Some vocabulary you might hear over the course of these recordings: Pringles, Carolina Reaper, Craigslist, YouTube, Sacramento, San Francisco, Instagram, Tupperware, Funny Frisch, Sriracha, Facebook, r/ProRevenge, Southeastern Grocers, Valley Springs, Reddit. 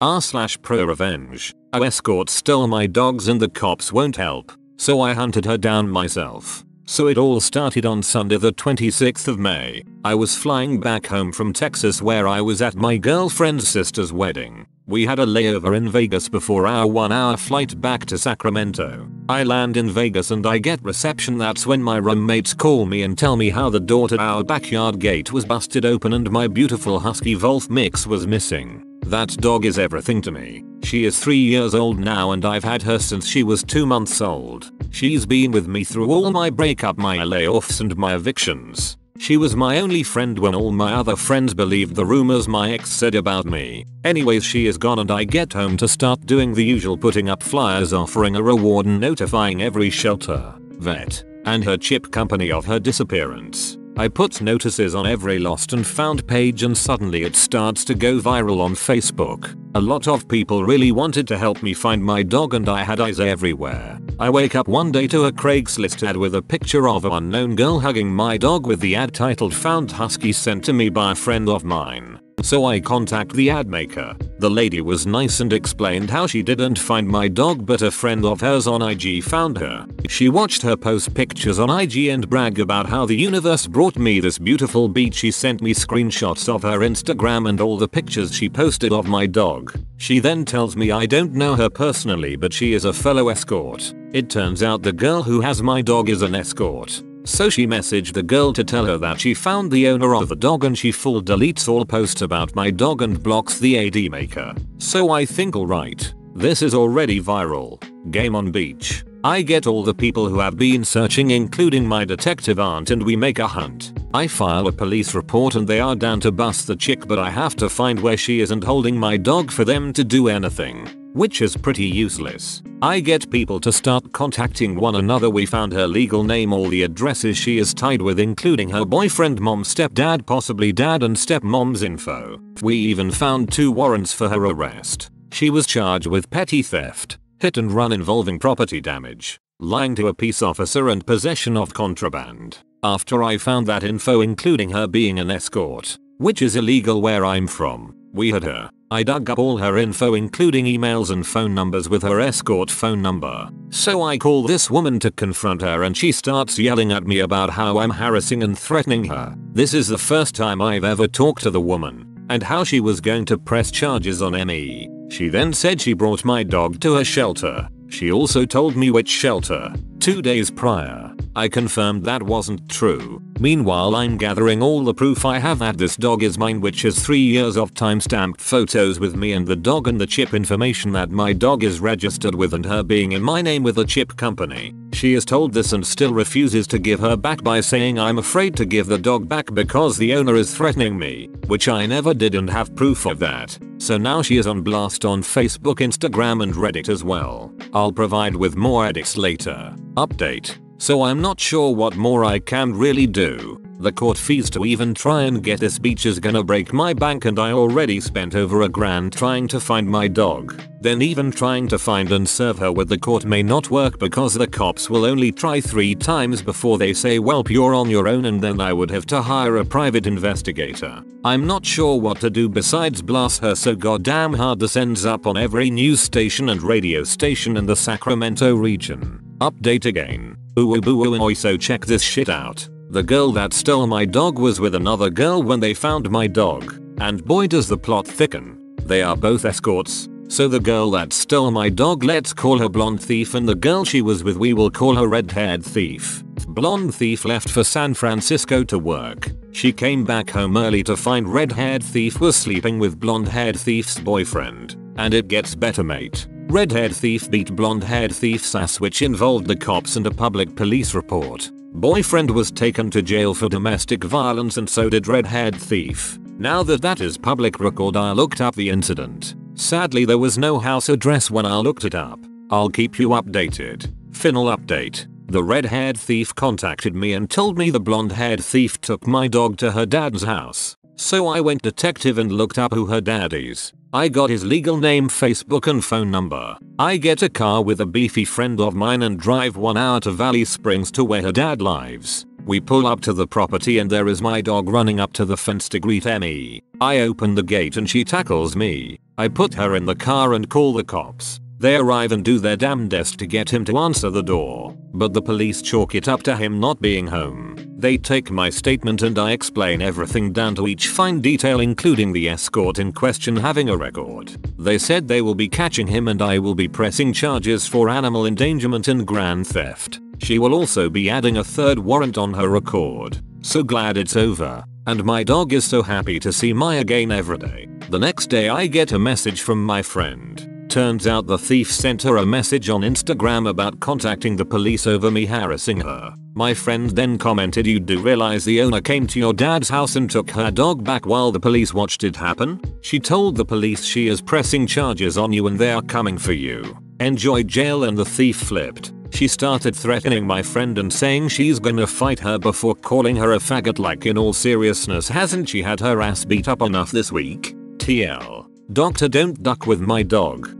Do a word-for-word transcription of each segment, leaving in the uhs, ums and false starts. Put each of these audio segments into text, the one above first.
r slash pro revenge. An escort stole my dogs and the cops won't help, so I hunted her down myself. So it all started on Sunday the twenty-sixth of May. I was flying back home from Texas where I was at my girlfriend's sister's wedding. We had a layover in Vegas before our one hour flight back to Sacramento. I land in Vegas and I get reception. That's when my roommates call me and tell me how the door to our backyard gate was busted open and my beautiful husky Wolf Mix was missing. That dog is everything to me. She is three years old now and I've had her since she was two months old. She's been with me through all my breakup, my layoffs and my evictions. She was my only friend when all my other friends believed the rumors my ex said about me. Anyways, she is gone and I get home to start doing the usual, putting up flyers offering a reward and notifying every shelter, vet, and her chip company of her disappearance. I put notices on every lost and found page and suddenly it starts to go viral on Facebook. A lot of people really wanted to help me find my dog and I had eyes everywhere. I wake up one day to a Craigslist ad with a picture of an unknown girl hugging my dog with the ad titled "Found Husky," sent to me by a friend of mine. So I contact the ad maker. The lady was nice and explained how she didn't find my dog but a friend of hers on I G found her. She watched her post pictures on I G and brag about how the universe brought me this beautiful beach. She sent me screenshots of her Instagram and all the pictures she posted of my dog. She then tells me I don't know her personally but she is a fellow escort. It turns out the girl who has my dog is an escort. So she messaged the girl to tell her that she found the owner of the dog and she full deletes all posts about my dog and blocks the ad maker. So I think, alright, this is already viral. Game on, beach. I get all the people who have been searching, including my detective aunt, and we make a hunt. I file a police report and they are down to bust the chick, but I have to find where she is and holding my dog for them to do anything, which is pretty useless. I get people to start contacting one another. We found her legal name, all the addresses she is tied with, including her boyfriend, mom, stepdad, possibly dad, and stepmom's info. We even found two warrants for her arrest. She was charged with petty theft, hit and run involving property damage, lying to a peace officer, and possession of contraband. After I found that info, including her being an escort, which is illegal where I'm from, we had her. I dug up all her info, including emails and phone numbers with her escort phone number. So I call this woman to confront her and she starts yelling at me about how I'm harassing and threatening her. This is the first time I've ever talked to the woman, and how she was going to press charges on me. She then said she brought my dog to her shelter. She also told me which shelter, two days prior. I confirmed that wasn't true. Meanwhile, I'm gathering all the proof I have that this dog is mine, which is three years of time-stamped photos with me and the dog and the chip information that my dog is registered with and her being in my name with a chip company. She is told this and still refuses to give her back by saying I'm afraid to give the dog back because the owner is threatening me, which I never did and have proof of that. So now she is on blast on Facebook, Instagram, and Reddit as well. I'll provide with more edits later. Update. So I'm not sure what more I can really do. The court fees to even try and get this beach is gonna break my bank, and I already spent over a grand trying to find my dog. Then even trying to find and serve her with the court may not work because the cops will only try three times before they say, well, you're on your own, and then I would have to hire a private investigator. I'm not sure what to do besides blast her so goddamn hard this ends up on every news station and radio station in the Sacramento region. Update again. Ooh, boo, ooh, ooh, so check this shit out. The girl that stole my dog was with another girl when they found my dog, and boy does the plot thicken. They are both escorts, so the girl that stole my dog, let's call her Blonde Thief, and the girl she was with, we will call her Red-Haired Thief. Blonde Thief left for San Francisco to work. She came back home early to find Red-Haired Thief was sleeping with Blonde-Haired Thief's boyfriend. And it gets better, mate. Red-Haired Thief beat Blonde-Haired Thief's ass, which involved the cops and a public police report. Boyfriend was taken to jail for domestic violence, and so did Red-Haired Thief. Now that that is public record, I looked up the incident. Sadly, there was no house address when I looked it up. I'll keep you updated. Final update. The Red-Haired Thief contacted me and told me the Blonde-Haired Thief took my dog to her dad's house. So I went detective and looked up who her dad is. I got his legal name, Facebook, and phone number. I get a car with a beefy friend of mine and drive one hour to Valley Springs to where her dad lives. We pull up to the property and there is my dog running up to the fence to greet me. I open the gate and she tackles me. I put her in the car and call the cops. They arrive and do their damnedest to get him to answer the door, but the police chalk it up to him not being home. They take my statement and I explain everything down to each fine detail, including the escort in question having a record. They said they will be catching him and I will be pressing charges for animal endangerment and grand theft. She will also be adding a third warrant on her record. So glad it's over. And my dog is so happy to see me again every day. The next day I get a message from my friend. Turns out the thief sent her a message on Instagram about contacting the police over me harassing her. My friend then commented, "You do realize the owner came to your dad's house and took her dog back while the police watched it happen? She told the police she is pressing charges on you and they are coming for you. Enjoy jail." And the thief flipped. She started threatening my friend and saying she's gonna fight her before calling her a faggot. Like, in all seriousness, hasn't she had her ass beat up enough this week? T L. Doctor don't duck with my dog.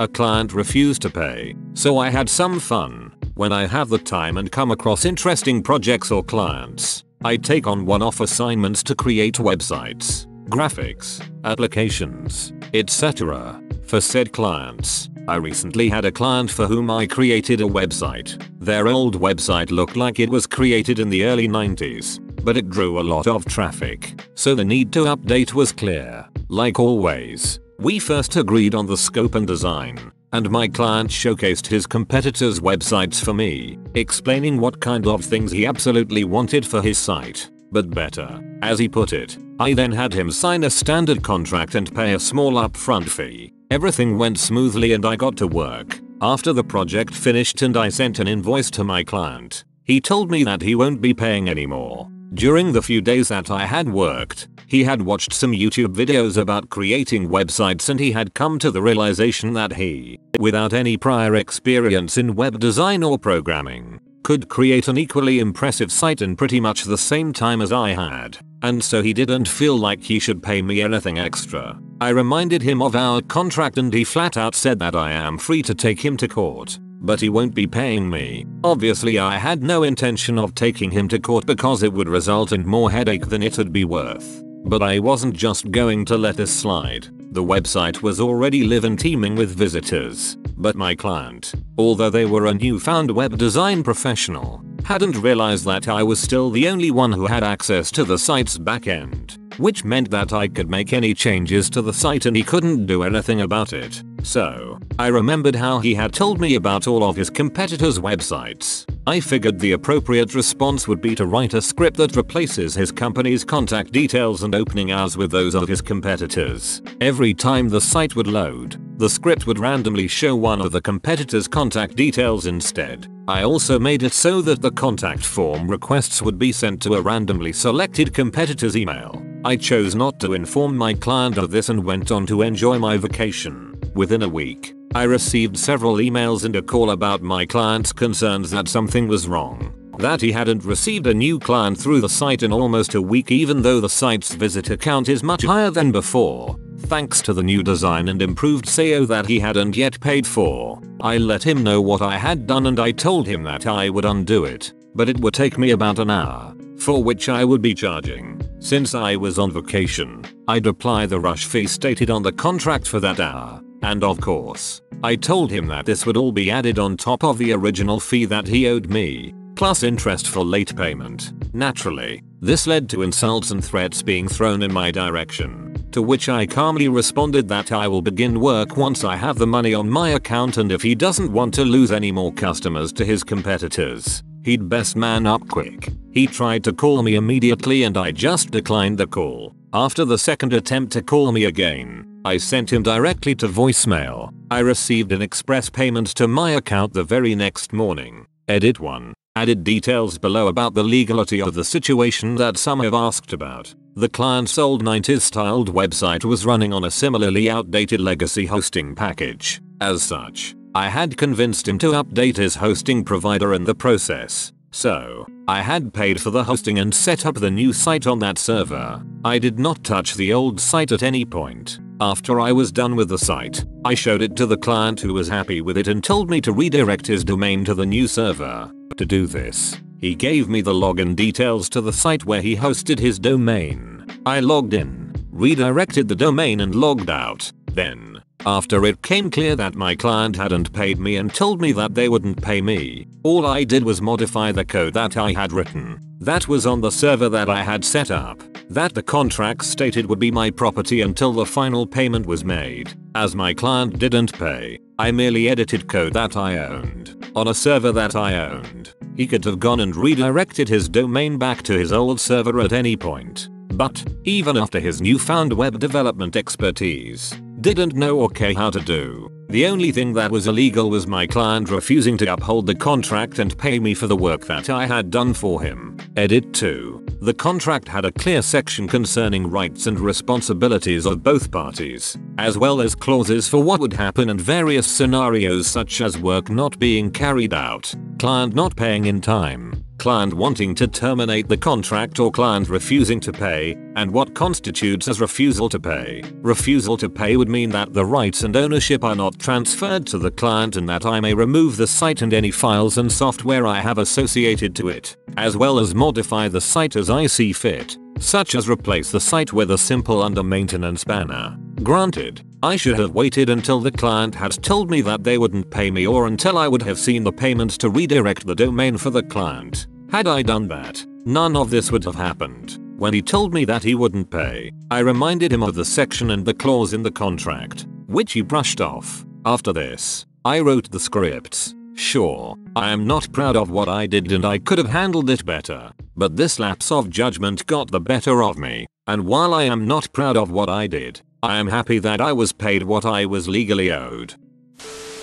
A client refused to pay, so I had some fun. When I have the time and come across interesting projects or clients, I take on one-off assignments to create websites, graphics, applications, et cetera for said clients. I recently had a client for whom I created a website. Their old website looked like it was created in the early nineties, but it drew a lot of traffic, so the need to update was clear. Like always, we first agreed on the scope and design, and my client showcased his competitors' websites for me, explaining what kind of things he absolutely wanted for his site, but better, as he put it. I then had him sign a standard contract and pay a small upfront fee. Everything went smoothly and I got to work. After the project finished and I sent an invoice to my client, he told me that he won't be paying anymore. During the few days that I had worked, he had watched some YouTube videos about creating websites and he had come to the realization that he, without any prior experience in web design or programming, could create an equally impressive site in pretty much the same time as I had, and so he didn't feel like he should pay me anything extra. I reminded him of our contract and he flat out said that I am free to take him to court, but he won't be paying me. Obviously I had no intention of taking him to court because it would result in more headache than it'd be worth. But I wasn't just going to let this slide. The website was already live and teeming with visitors. But my client, although they were a newfound web design professional, hadn't realized that I was still the only one who had access to the site's backend, which meant that I could make any changes to the site and he couldn't do anything about it. So, I remembered how he had told me about all of his competitors' websites. I figured the appropriate response would be to write a script that replaces his company's contact details and opening hours with those of his competitors. Every time the site would load, the script would randomly show one of the competitors' contact details instead. I also made it so that the contact form requests would be sent to a randomly selected competitor's email. I chose not to inform my client of this and went on to enjoy my vacation. Within a week, I received several emails and a call about my client's concerns that something was wrong, that he hadn't received a new client through the site in almost a week even though the site's visitor count is much higher than before, thanks to the new design and improved S E O that he hadn't yet paid for. I let him know what I had done and I told him that I would undo it, but it would take me about an hour, for which I would be charging. Since I was on vacation, I'd apply the rush fee stated on the contract for that hour. And of course, I told him that this would all be added on top of the original fee that he owed me, plus interest for late payment. Naturally, this led to insults and threats being thrown in my direction, to which I calmly responded that I will begin work once I have the money on my account and if he doesn't want to lose any more customers to his competitors, he'd best man up quick. He tried to call me immediately and I just declined the call. After the second attempt to call me again, I sent him directly to voicemail. I received an express payment to my account the very next morning. Edit one. Added details below about the legality of the situation that some have asked about. The client's old nineties styled website was running on a similarly outdated legacy hosting package. As such, I had convinced him to update his hosting provider in the process. So, I had paid for the hosting and set up the new site on that server. I did not touch the old site at any point. After I was done with the site, I showed it to the client who was happy with it and told me to redirect his domain to the new server. To do this, He gave me the login details to the site where he hosted his domain. I logged in, redirected the domain and logged out. Then, after it came clear that my client hadn't paid me and told me that they wouldn't pay me, all I did was modify the code that I had written, that was on the server that I had set up, that the contract stated would be my property until the final payment was made. As my client didn't pay, I merely edited code that I owned, on a server that I owned. He could have gone and redirected his domain back to his old server at any point. But, even after his newfound web development expertise, didn't know or care how to do. The only thing that was illegal was my client refusing to uphold the contract and pay me for the work that I had done for him. Edit two. The contract had a clear section concerning rights and responsibilities of both parties, as well as clauses for what would happen in various scenarios such as work not being carried out, client not paying in time, client wanting to terminate the contract or client refusing to pay, and what constitutes as refusal to pay. Refusal to pay would mean that the rights and ownership are not transferred to the client and that I may remove the site and any files and software I have associated to it, as well as modify the site as I see fit, such as replace the site with a simple under maintenance banner. Granted, I should have waited until the client had told me that they wouldn't pay me or until I would have seen the payments to redirect the domain for the client. Had I done that, none of this would have happened. When he told me that he wouldn't pay, I reminded him of the section and the clause in the contract, which he brushed off. After this, I wrote the scripts. Sure, I am not proud of what I did and I could have handled it better, but this lapse of judgment got the better of me, and while I am not proud of what I did, I am happy that I was paid what I was legally owed.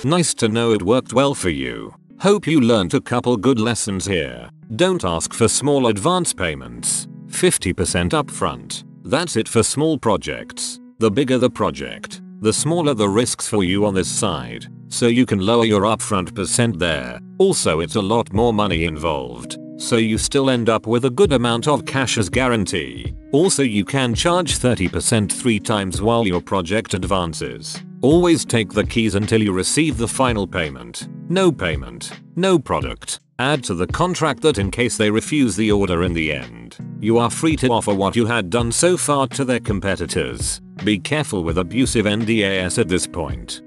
Nice to know it worked well for you. Hope you learned a couple good lessons here. Don't ask for small advance payments. fifty percent upfront. That's it for small projects. The bigger the project, the smaller the risks for you on this side, so you can lower your upfront percent there. Also, it's a lot more money involved, so you still end up with a good amount of cash as guarantee. Also, you can charge thirty percent three times while your project advances. Always take the keys until you receive the final payment. No payment, no product. Add to the contract that in case they refuse the order in the end, you are free to offer what you had done so far to their competitors. Be careful with abusive N D As at this point.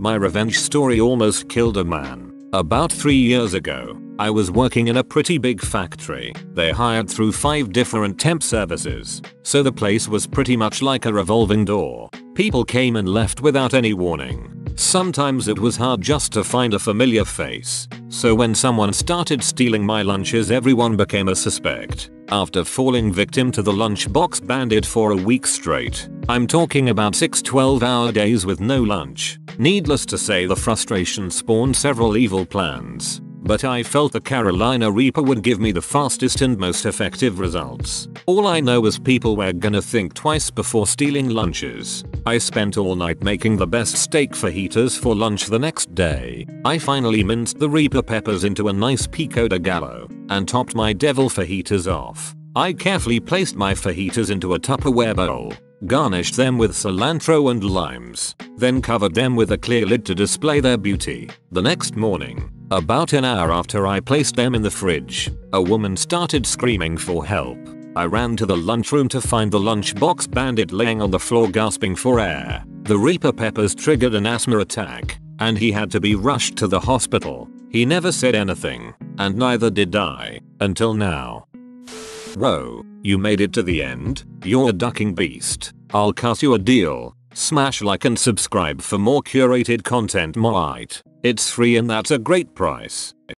My revenge story almost killed a man. About three years ago, I was working in a pretty big factory. They hired through five different temp services, so the place was pretty much like a revolving door. People came and left without any warning. Sometimes it was hard just to find a familiar face. So when someone started stealing my lunches, everyone became a suspect. After falling victim to the lunchbox bandit for a week straight, I'm talking about six twelve hour days with no lunch. Needless to say, the frustration spawned several evil plans. But I felt the Carolina Reaper would give me the fastest and most effective results. All I know is people were gonna think twice before stealing lunches. I spent all night making the best steak fajitas for lunch the next day. I finally minced the Reaper peppers into a nice pico de gallo and topped my devil fajitas off. I carefully placed my fajitas into a Tupperware bowl, garnished them with cilantro and limes, then covered them with a clear lid to display their beauty. The next morning, about an hour after I placed them in the fridge, a woman started screaming for help. I ran to the lunchroom to find the lunchbox bandit laying on the floor gasping for air. The Reaper peppers triggered an asthma attack, and he had to be rushed to the hospital. He never said anything, and neither did I, until now. Whoa, you made it to the end? You're a ducking beast. I'll cut you a deal. Smash like and subscribe for more curated content. Alright, it's free and that's a great price.